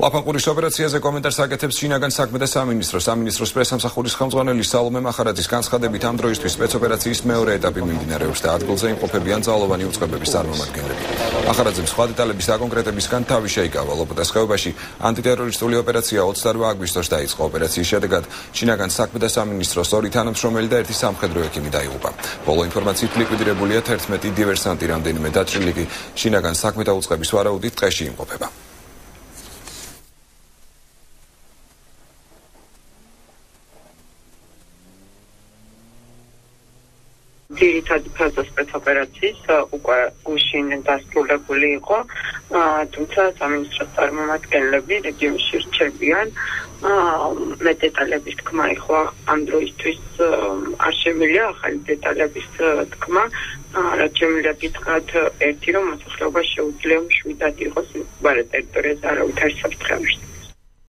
ლაფანყურის ოპერაციაზე კომენტარს აკეთებს შინაგან საქმეთა სამინისტროს პრესსამსახურის ხელმძღვანელი სალომე მახარაძის განცხადებით, ამ დროისთვის სპეცოპერაციის მეორე ეტაპი მიმდინარეობს და ადგილზე იმყოფებიან ძალოვანი უწყებების წარმომადგენლები. მახარაძემ სხვა დეტალების დაკონკრეტებისგან თავი შეიკავა. ლოპოტას ხეობაში ანტიტერორისტული ოპერაცია 22 აგვისტოს დაიწყო. ოპერაციის შედეგად შინაგან საქმეთა სამინისტროს ორი თანამშრომელი და ერთი სამხედრო ექიმი დაიღუპა. ბოლო ინფორმაციით ლიკვიდირებულია 11 დივერსანტი, რამდენიმე დაჭრილი კი შინაგან საქმეთა უწყების ვარაუდით ტყეში იმყოფება. ძირითადი ფაზა სპეცოპერაციის უკვე გუშინ დასრულებული იყო, თუმცა სამინისტროს წარმომადგენლები რეგიონში რჩებიან. მე დეტალების თქმა ეხლა ამ დროისთვის არ შემიძლია ახალი დეტალების თქმა, რაც შემიძლია გითხრათ ერთი, რომ მოსახლეობა შეუძლია მშვიდად იყოს მკვდარ ტერიტორიაზე არავითარი